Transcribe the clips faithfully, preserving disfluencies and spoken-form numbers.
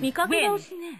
見かけ倒しね。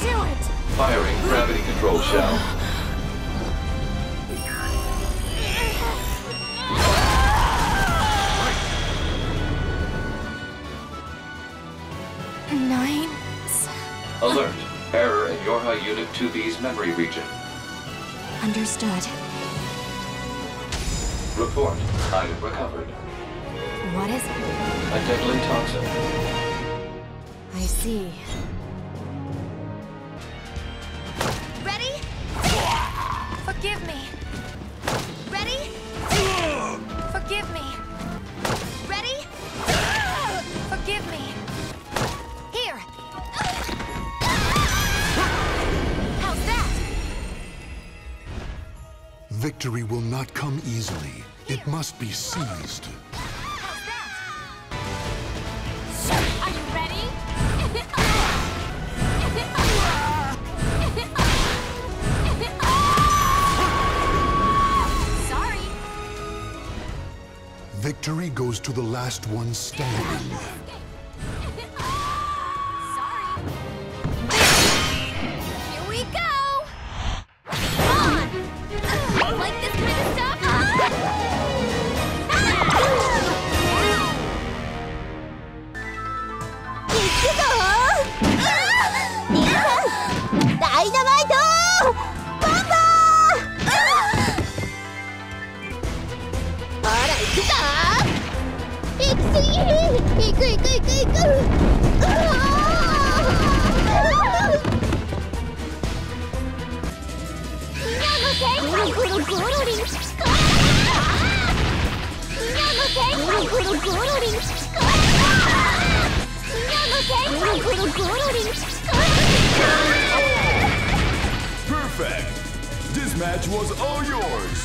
Do it! Firing gravity control shell. Nine... Alert! Error in Yorha Unit two B's memory region. Understood. Report. Item recovered. What is it? A deadly toxin. I see. Ready? Forgive me. Ready? Forgive me. Ready? Forgive me. Here. How's that? Victory will not come easily. Here. It must be seized. Victory goes to the last one standing. Here we go! Come on! I like this kind of stuff! Dynamite! Bomba! あら、行くぞー！行く行く行く行く！ああ！なので、ゴロリン。なので、ゴロゴロリン。Perfect. This match was all yours.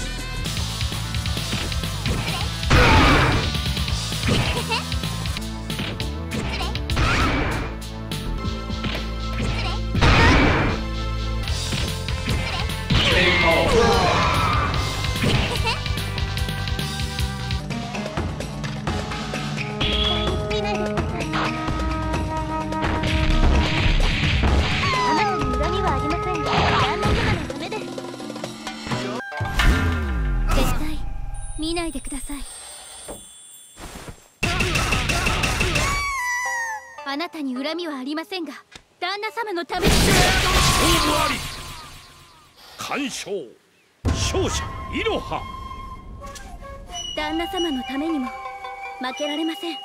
Thank you.